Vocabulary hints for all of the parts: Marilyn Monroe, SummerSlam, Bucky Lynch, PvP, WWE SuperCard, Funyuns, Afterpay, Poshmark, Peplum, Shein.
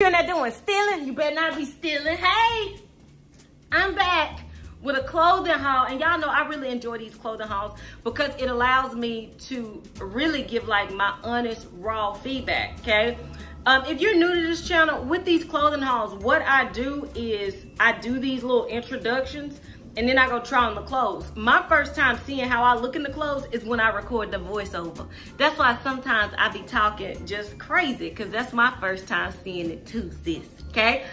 You're not doing stealing. You better not be stealing. Hey, I'm back with a clothing haul, and y'all know I really enjoy these clothing hauls because it allows me to really give like my honest, raw feedback. Okay, if you're new to this channel, with these clothing hauls, what I do is I do these little introductions, and then I go try on the clothes. My first time seeing how I look in the clothes is when I record the voiceover. That's why sometimes I be talking just crazy, because that's my first time seeing it too, sis, okay?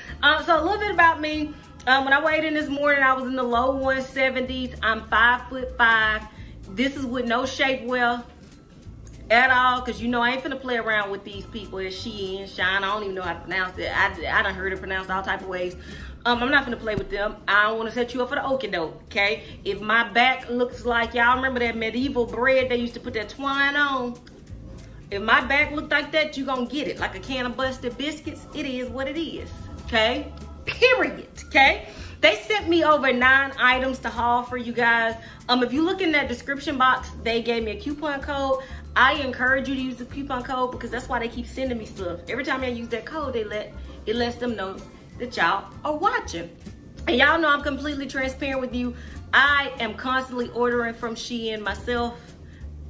So a little bit about me. When I weighed in this morning, I was in the low 170s. I'm 5'5". This is with no shapewear at all, because you know I ain't finna play around with these people at Shein, Shein. I don't even know how to pronounce it. I done heard it pronounced all type of ways. I'm not gonna play with them. I don't wanna set you up for the okie doke, okay? If my back looks like, y'all remember that medieval bread they used to put that twine on? If my back looked like that, you gonna get it. Like a can of busted biscuits, it is what it is, okay? Period, okay? They sent me over 9 items to haul for you guys. If you look in that description box, they gave me a coupon code. I encourage you to use the coupon code because that's why they keep sending me stuff. Every time I use that code, it lets them know that y'all are watching. And y'all know I'm completely transparent with you. I am constantly ordering from Shein myself.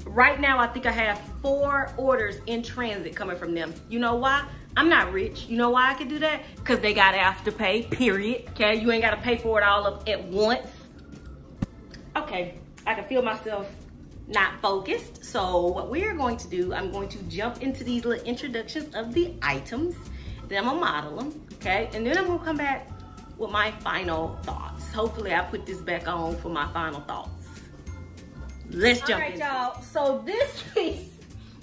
Right now, I think I have 4 orders in transit coming from them. You know why? I'm not rich. You know why I can do that? Because they got Afterpay, period. Okay, you ain't got to pay for it all up at once. Okay, I can feel myself not focused. So what we're going to do, I'm going to jump into these little introductions of the items. Then I'm gonna model them, okay? And then I'm gonna come back with my final thoughts. Hopefully I put this back on for my final thoughts. Let's jump in. All right, y'all, so this piece,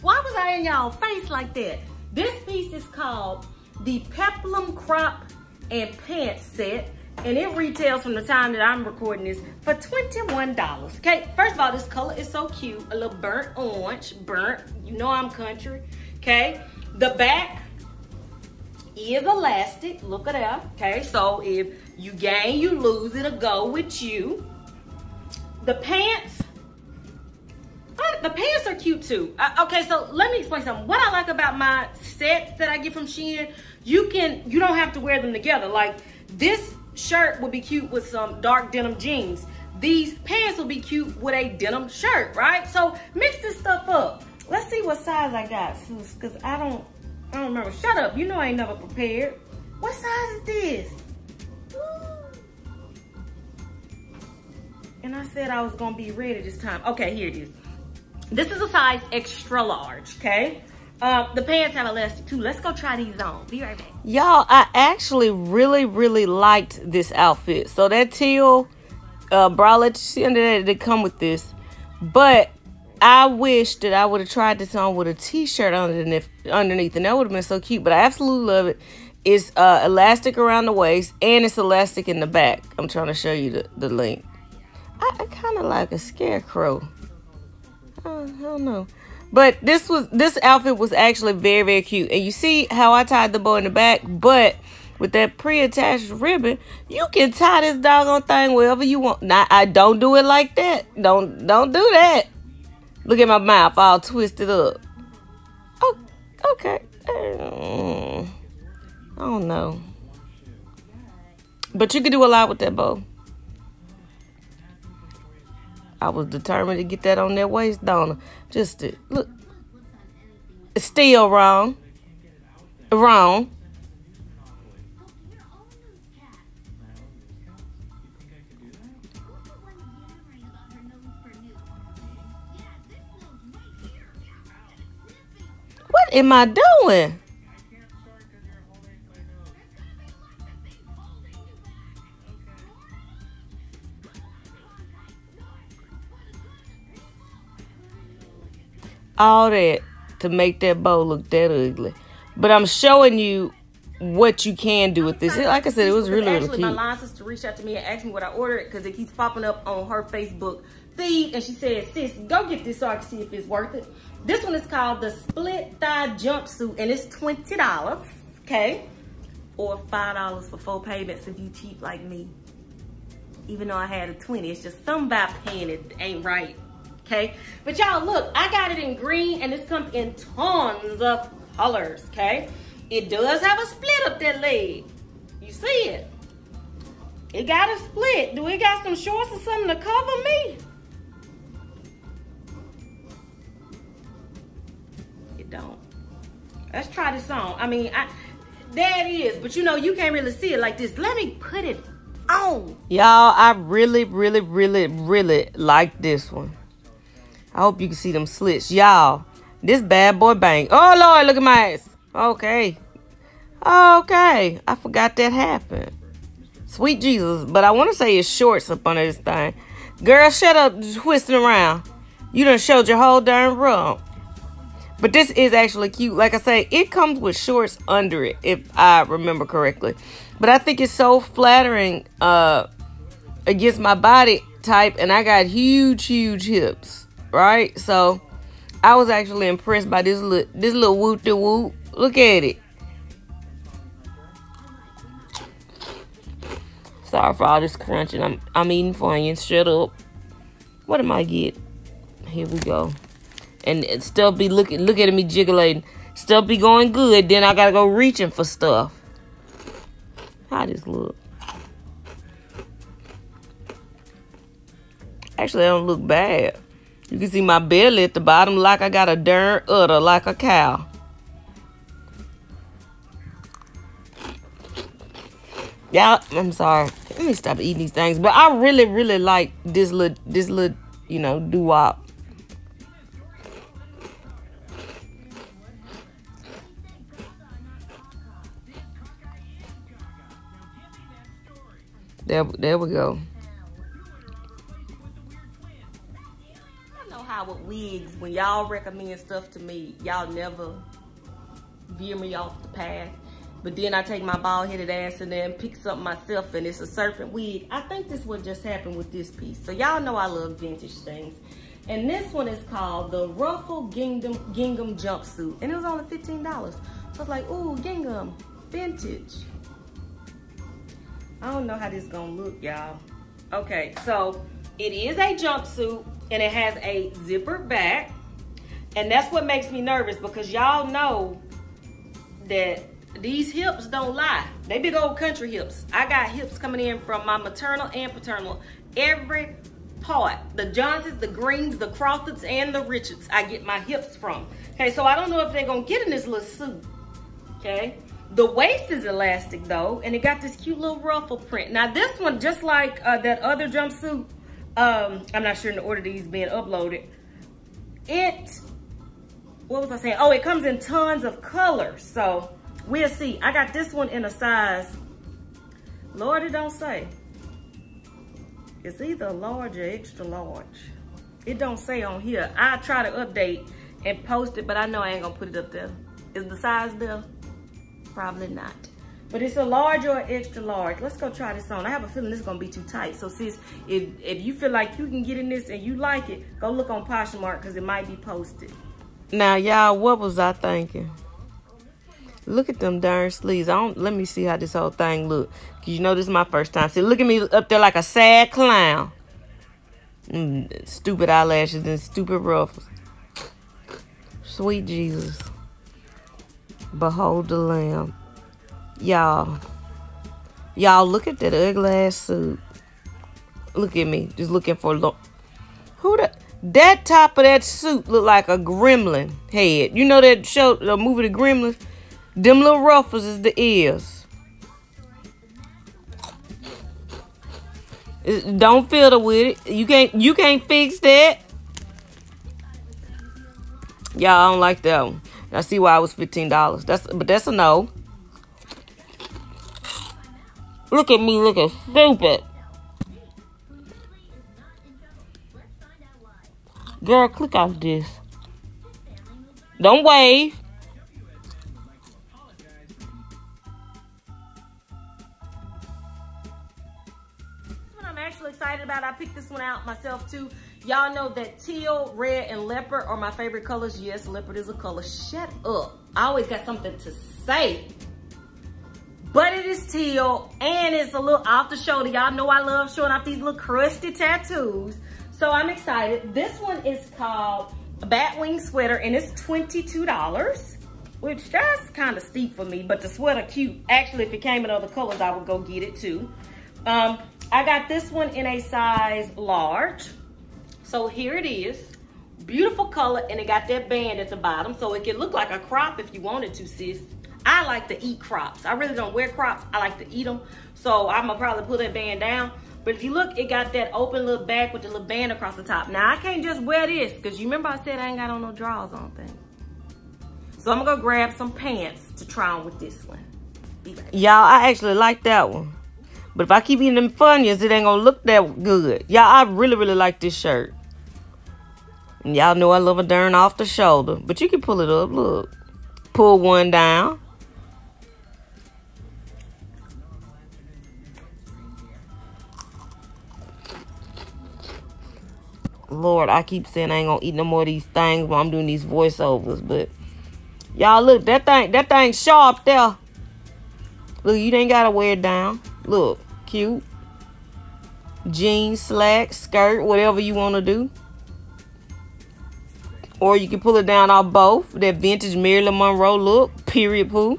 why was I in y'all face like that? This piece is called the Peplum Crop and Pants Set, and it retails from the time that I'm recording this for $21, okay? First of all, this color is so cute, a little burnt orange, burnt, you know I'm country, okay? The back is elastic, look at that, okay? So if you gain, you lose, it'll go with you. The pants, the pants are cute too. Okay, so let me explain something. What I like about my sets that I get from Shein, you don't have to wear them together. Like this shirt would be cute with some dark denim jeans. These pants will be cute with a denim shirt, right? So mix this stuff up. Let's see what size I got, sis, because I don't remember. Shut up. You know I ain't never prepared. What size is this? And I said I was going to be ready this time. Okay, here it is. This is a size extra large, okay? The pants have elastic too. Let's go try these on. Be right back. Y'all, I actually really, really liked this outfit. So that teal bralette, see under that, they come with this. But I wish that I would have tried this on with a t-shirt underneath, and that would have been so cute, but I absolutely love it. It's elastic around the waist, and it's elastic in the back. I'm trying to show you the link. I kind of like a scarecrow. I don't know. But this outfit was actually very, very cute. And you see how I tied the bow in the back, but with that pre-attached ribbon, you can tie this doggone thing wherever you want. Now, I don't do it like that. Don't do that. Look at my mouth all twisted up. Oh, okay. I don't know. But you can do a lot with that bow. I was determined to get that on that waist, Donna. Just to, look. It's still wrong. Wrong. What am I doing? All that to make that bow look that ugly. But I'm showing you what you can do with this. Like I said, it was really, really cute. My line sister reached out to me and asked me what I ordered because it keeps popping up on her Facebook feed. And she said, sis, go get this so I can see if it's worth it. This one is called the Split Thigh Jumpsuit, and it's $20, okay? Or $5 for 4 payments if you cheap like me. Even though I had a 20, it's just somebody paying it ain't right, okay? But y'all, look, I got it in green, and this comes in tons of colors, okay? It does have a split up that leg. You see it? It got a split. Do we got some shorts or something to cover me? It don't. Let's try this on. I mean, there it is. But you know, you can't really see it like this. Let me put it on. Y'all, I really, really, really, really like this one. I hope you can see them slits. Y'all, this bad boy bang. Oh, Lord, look at my ass. Okay. Okay. I forgot that happened. Sweet Jesus. But I want to say it's shorts up under this thing. Girl, shut up twisting around. You done showed your whole darn rump. But this is actually cute. Like I say, it comes with shorts under it, if I remember correctly. But I think it's so flattering against my body type. And I got huge, huge hips. Right? So I was actually impressed by this little whoop-de-whoop. Look at it. Sorry for all this crunching. I'm eating Funyuns. Shut up. What am I get? Here we go. And stuff be looking at me jiggling. Stuff be going good. Then I gotta go reaching for stuff. How this look? Actually, I don't look bad. You can see my belly at the bottom like I got a darn udder like a cow. Y'all, I'm sorry. Let me stop eating these things. But I really, really like this little, you know, doo-wop. There we go. With wigs, when y'all recommend stuff to me, y'all never veer me off the path, but then I take my bald-headed ass in there and pick something myself, and it's a serpent wig. I think this what just happened with this piece. So y'all know I love vintage things, and this one is called the Ruffle Gingham Jumpsuit, and it was only $15. So I was like, ooh, gingham, vintage. I don't know how this gonna look, y'all. Okay, so it is a jumpsuit. And it has a zipper back. And that's what makes me nervous, because y'all know that these hips don't lie. They big old country hips. I got hips coming in from my maternal and paternal. Every part. The Johnsons, the Greens, the Crawfords, and the Richards I get my hips from. Okay, so I don't know if they're going to get in this little suit. Okay. The waist is elastic, though. And it got this cute little ruffle print. Now, this one, just like that other jumpsuit, I'm not sure in the order these being uploaded. What was I saying? Oh, it comes in tons of colors. So we'll see. I got this one in a size, Lord, it don't say. It's either large or extra large. It don't say on here. I try to update and post it, but I know I ain't gonna put it up there. Is the size there? Probably not. But it's a large or extra large. Let's go try this on. I have a feeling this is going to be too tight. So sis, if you feel like you can get in this and you like it, go look on Poshmark because it might be posted. Now, y'all, what was I thinking? Look at them darn sleeves. Let me see how this whole thing look. Because you know this is my first time. See, look at me up there like a sad clown. Stupid eyelashes and stupid ruffles. Sweet Jesus. Behold the Lamb. Y'all look at that ugly ass suit. Look at me, just looking for that top of that suit looked like a gremlin head. You know that show, the movie, The Gremlins? Them little ruffles is the ears. Don't filter with it. You can't fix that. Y'all, I don't like that one. I see why it was $15. That's a no. Look at me looking stupid. Girl, click off this. Don't wave. What I'm actually excited about, I picked this one out myself too. Y'all know that teal, red, and leopard are my favorite colors. Yes, leopard is a color. Shut up. I always got something to say. But it is teal, and it's a little off the shoulder. Y'all know I love showing off these little crusty tattoos. So I'm excited. This one is called Batwing Sweater, and it's $22. which that's kind of steep for me, but the sweater cute. Actually, if it came in other colors, I would go get it too. I got this one in a size large. So here it is, beautiful color, and it got that band at the bottom, so it can look like a crop if you wanted to, sis. I like to eat crops. I really don't wear crops. I like to eat them, so I'm gonna probably pull that band down. But if you look, it got that open little back with the little band across the top. Now, I can't just wear this, because you remember I said I ain't got on no drawers on thing. So I'm gonna go grab some pants to try on with this one. Y'all, I actually like that one. But if I keep eating them Funyuns, it ain't gonna look that good. Y'all, I really, really like this shirt. And y'all know I love a darn off the shoulder. But you can pull it up, look. Pull one down. Lord, I keep saying I ain't gonna eat no more of these things while I'm doing these voiceovers, but y'all look, that thing sharp there. Look, you ain't gotta wear it down. Look, cute. Jeans, slack, skirt, whatever you wanna do. Or you can pull it down off both. That vintage Marilyn Monroe look, period poo.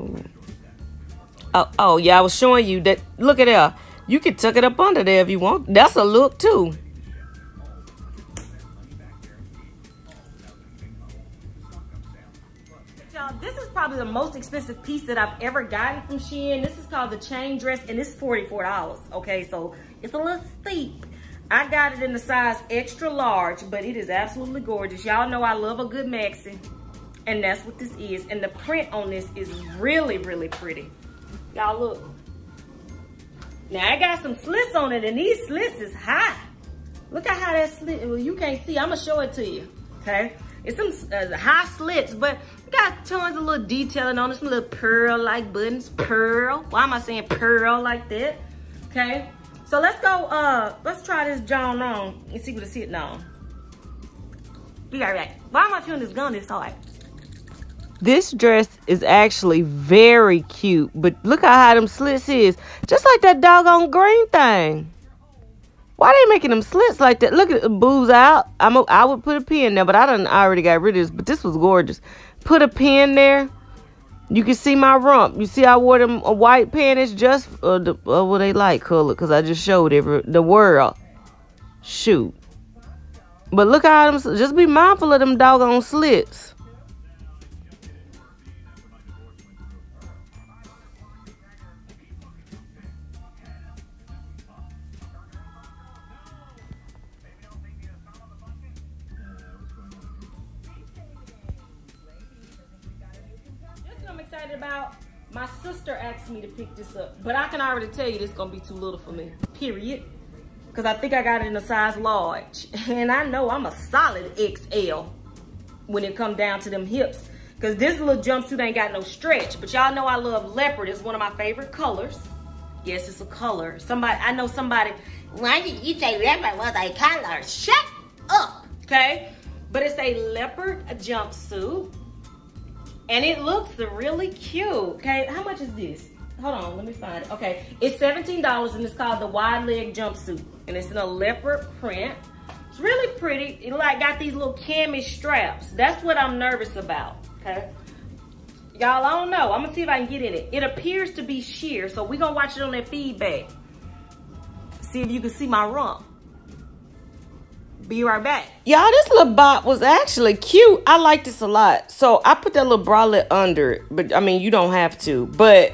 Ooh. Oh, yeah, I was showing you that. Look at there. You can tuck it up under there if you want. That's a look, too. Y'all, this is probably the most expensive piece that I've ever gotten from Shein. This is called the chain dress, and it's $44, okay? So it's a little steep. I got it in the size extra large, but it is absolutely gorgeous. Y'all know I love a good maxi, and that's what this is. And the print on this is really, really pretty. Y'all look. Now I got some slits on it, and these slits is high. Look at how that slit, well, you can't see, I'm gonna show it to you, okay? It's some high slits, but got tons of little detailing on it, some little pearl-like buttons, pearl. Why am I saying pearl like that? Okay, so let's go, let's try this John on and see what it's hitting on. Be all right. Why am I chewing this gum this hard? This dress is actually very cute, but look how high them slits is. Just like that doggone green thing. Why they making them slits like that? Look at the boobs out. I would put a pin there, but I already got rid of this, but this was gorgeous. Put a pin there. You can see my rump. You see I wore them a white panties just, well, they light color, because I just showed the world. Shoot. But look how them, just be mindful of them doggone slits. About my sister asked me to pick this up, but I can already tell you this is gonna be too little for me, period, because I think I got it in a size large, and I know I'm a solid XL when it comes down to them hips, because this little jumpsuit ain't got no stretch. But y'all know I love leopard. It's one of my favorite colors. Yes, it's a color. Somebody, I know somebody, why did you say leopard was a color? Shut up. Okay, but it's a leopard jumpsuit. And it looks really cute, okay? How much is this? Hold on, let me find it. Okay, it's $17, and it's called the wide leg jumpsuit. And it's in a leopard print. It's really pretty. It like got these little cami straps. That's what I'm nervous about, okay? Y'all, I don't know. I'm gonna see if I can get in it. It appears to be sheer, so we're gonna watch it on that feedback. See if you can see my rump. Be right back. Y'all, this little bop was actually cute. I like this a lot. So I put that little bralette under it. But, I mean, you don't have to. But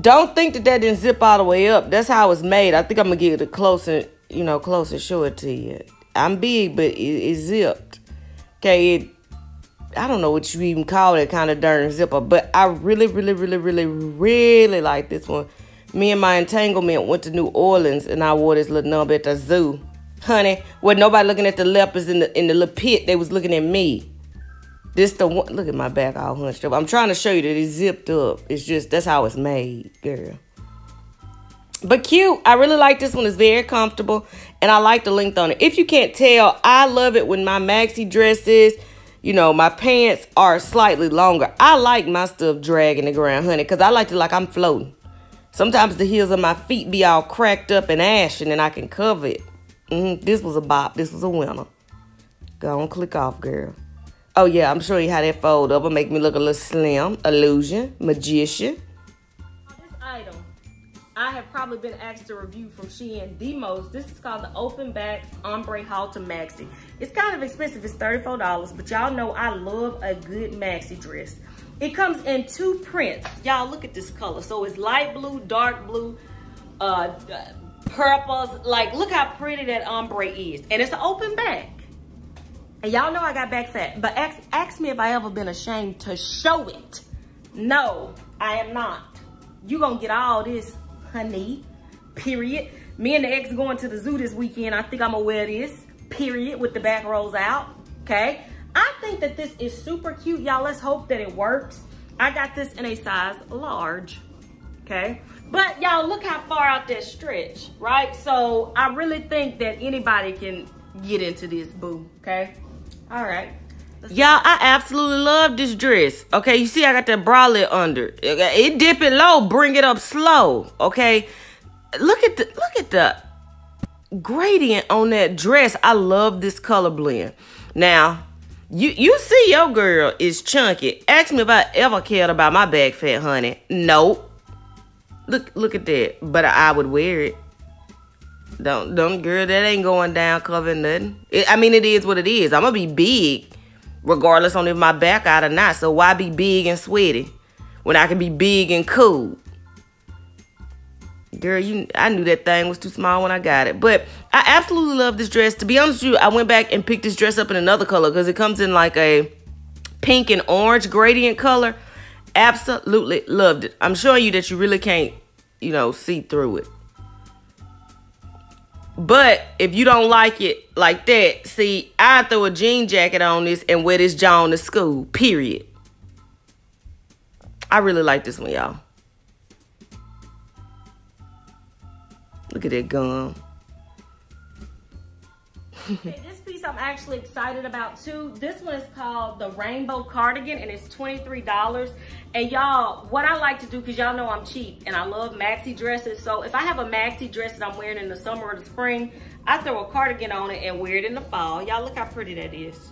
don't think that that didn't zip all the way up. That's how it's made. I think I'm going to get it closer, you know, closer short to you. I'm big, but it zipped. Okay, I don't know what you even call that kind of darn zipper. But I really, really, really, really, really like this one. Me and my entanglement went to New Orleans, and I wore this little number at the zoo. Honey, with nobody looking at the leopards in the little pit, they was looking at me. This the one. Look at my back all hunched up. I'm trying to show you that it's zipped up. It's just, that's how it's made, girl. But cute. I really like this one. It's very comfortable, and I like the length on it. If you can't tell, I love it when my maxi dresses, you know, my pants are slightly longer. I like my stuff dragging the ground, honey, because I like it like I'm floating. Sometimes the heels of my feet be all cracked up and ashen and I can cover it. This was a bop. This was a winner. Go on, click off, girl. Oh, yeah, I'm showing you how that fold up will make me look a little slim. Illusion. Magician. This item, I have probably been asked to review from Shein the most. This is called the Open Back Ombre Halter Maxi. It's kind of expensive. It's $34, but y'all know I love a good maxi dress. It comes in two prints. Y'all, look at this color. So it's light blue, dark blue, purples. Like, look how pretty that ombre is. And it's an open back. And y'all know I got back fat, but ask me if I ever been ashamed to show it. No, I am not. You gonna get all this, honey, period. Me and the ex going to the zoo this weekend. I think I'm gonna wear this, period, with the back rolls out, okay? I think that this is super cute, y'all. Let's hope that it works. I got this in a size large, okay? But y'all, look how far out that stretch, right? So I really think that anybody can get into this, boo, okay? All right. Y'all, I absolutely love this dress. Okay, you see I got that bralette under. It dip it low, bring it up slow, okay? Look at the gradient on that dress. I love this color blend. Now, you see your girl is chunky. Ask me if I ever cared about my back fat, honey. Nope. Look at that. But I would wear it. Don't girl, that ain't going down covering nothing. I mean, it is what it is. I'm gonna be big regardless on if my back out or not. So why be big and sweaty when I can be big and cool? Girl, I knew that thing was too small when I got it. But I absolutely love this dress. To be honest with you, I went back and picked this dress up in another color because it comes in like a pink and orange gradient color. Absolutely loved it. I'm showing you that you really can't, you know, see through it. But if you don't like it like that, see, I throw a jean jacket on this and wear this John to school, period. I really like this one, y'all. Look at that gum. Okay, this piece I'm actually excited about too. This one is called the Rainbow Cardigan and it's $23. And y'all, what I like to do, because y'all know I'm cheap and I love maxi dresses. So if I have a maxi dress that I'm wearing in the summer or the spring, I throw a cardigan on it and wear it in the fall. Y'all look how pretty that is.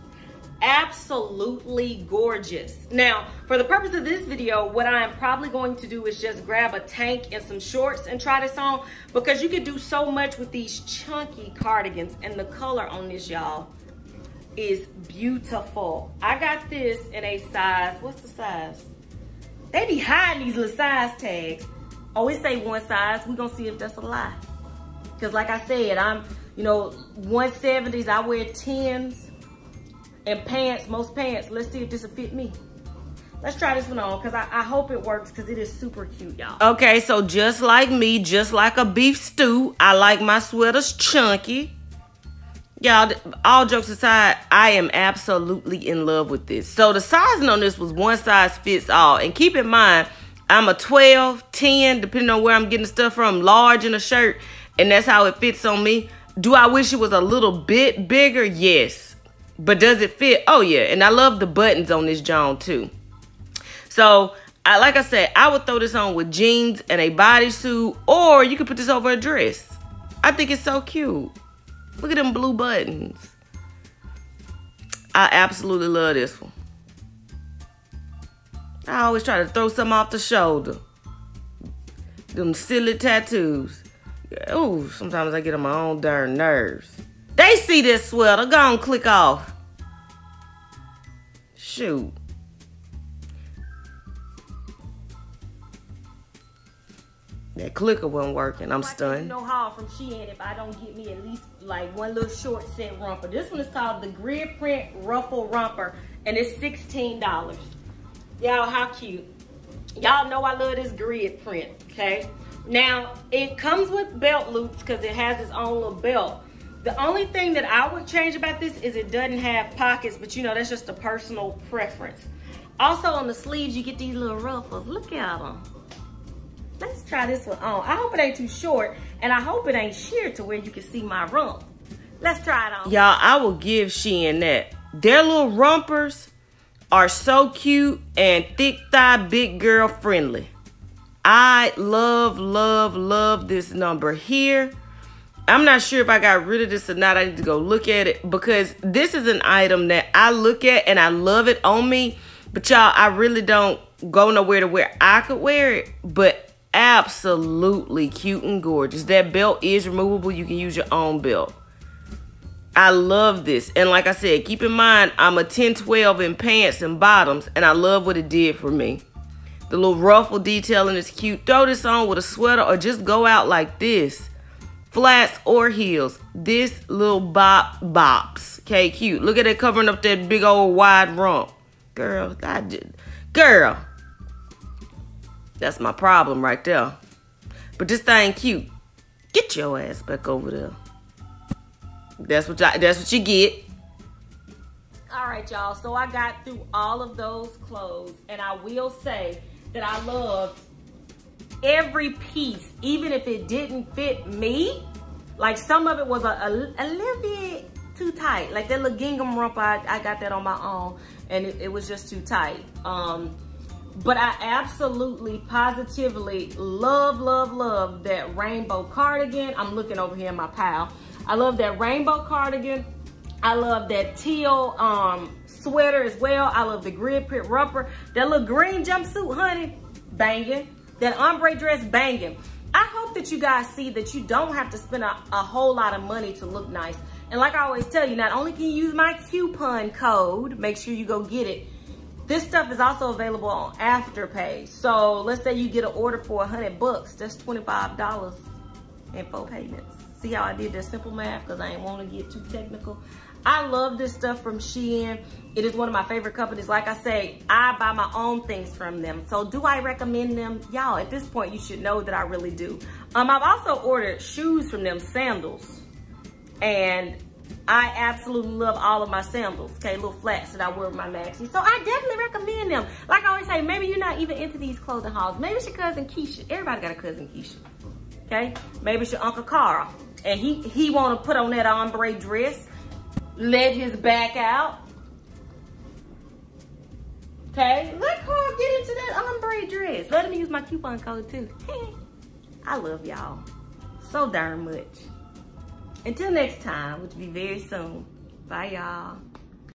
Absolutely gorgeous. Now, for the purpose of this video, what I am probably going to do is just grab a tank and some shorts and try this on, because you can do so much with these chunky cardigans, and the color on this, y'all, is beautiful. I got this in a size, what's the size? They be hiding these little size tags. Oh, it say one size. We're gonna see if that's a lie, because like I said, I'm, you know, 170s, I wear 10s. And pants, most pants. Let's see if this will fit me. Let's try this one on, because I hope it works, because it is super cute, y'all. Okay, so just like me, just like a beef stew, I like my sweaters chunky. Y'all, all jokes aside, I am absolutely in love with this. So the sizing on this was one size fits all. And keep in mind, I'm a 12, 10, depending on where I'm getting the stuff from, large in a shirt. And that's how it fits on me. Do I wish it was a little bit bigger? Yes. But does it fit? Oh, yeah. And I love the buttons on this John, too. So, like I said, I would throw this on with jeans and a bodysuit. Or you could put this over a dress. I think it's so cute. Look at them blue buttons. I absolutely love this one. I always try to throw something off the shoulder. Them silly tattoos. Ooh, sometimes I get on my own darn nerves. They see this sweater. Go on, click off. Shoot. That clicker wasn't working. I'm stunned. No haul from Shein if I don't get me at least like one little short set romper. This one is called the Grid Print Ruffle Romper and it's $16. Y'all, how cute. Y'all know I love this grid print, okay? Now, it comes with belt loops because it has its own little belt. The only thing that I would change about this is it doesn't have pockets, but you know, that's just a personal preference. Also on the sleeves, you get these little ruffles. Look at them. Let's try this one on. I hope it ain't too short, and I hope it ain't sheer to where you can see my rump. Let's try it on. Y'all, I will give Shein that. Their little rompers are so cute and thick thigh, big girl friendly. I love, love, love this number here. I'm not sure if I got rid of this or not. I need to go look at it because this is an item that I look at and I love it on me. But y'all, I really don't go nowhere to where I could wear it, but absolutely cute and gorgeous. That belt is removable. You can use your own belt. I love this. And like I said, keep in mind, I'm a 10-12 in pants and bottoms, and I love what it did for me. The little ruffle detailing is cute. Throw this on with a sweater or just go out like this. Flats or heels. This little bop bops. Okay, cute. Look at it covering up that big old wide rump. Girl, girl. That's my problem right there. But this thing cute. Get your ass back over there. That's what you get. All right, y'all. So I got through all of those clothes, and I will say that I loved every piece, even if it didn't fit me. Like, some of it was a little bit too tight. Like that little gingham romper, I got that on my own, and it was just too tight. But I absolutely, positively love, love, love that rainbow cardigan. I'm looking over here in my pile. I love that rainbow cardigan. I love that teal sweater as well. I love the grid print romper. That little green jumpsuit, honey, banging. That ombre dress, banging. I hope that you guys see that you don't have to spend a whole lot of money to look nice. And like I always tell you, not only can you use my coupon code, make sure you go get it. This stuff is also available on Afterpay. So let's say you get an order for $100. That's $25 in 4 payments. See how I did that simple math? Because I ain't want to get too technical. I love this stuff from Shein. It is one of my favorite companies. Like I say, I buy my own things from them. So do I recommend them? Y'all, at this point, you should know that I really do. I've also ordered shoes from them, sandals. And I absolutely love all of my sandals. Okay, little flats that I wear with my maxi. So I definitely recommend them. Like I always say, maybe you're not even into these clothing hauls. Maybe it's your cousin Keisha. Everybody got a cousin Keisha. Okay, maybe it's your Uncle Carl. And he want to put on that ombre dress, let his back out. Okay, let Carl get into that ombre dress. Let him use my coupon code too. I love y'all so darn much. Until next time, which will be very soon. Bye, y'all.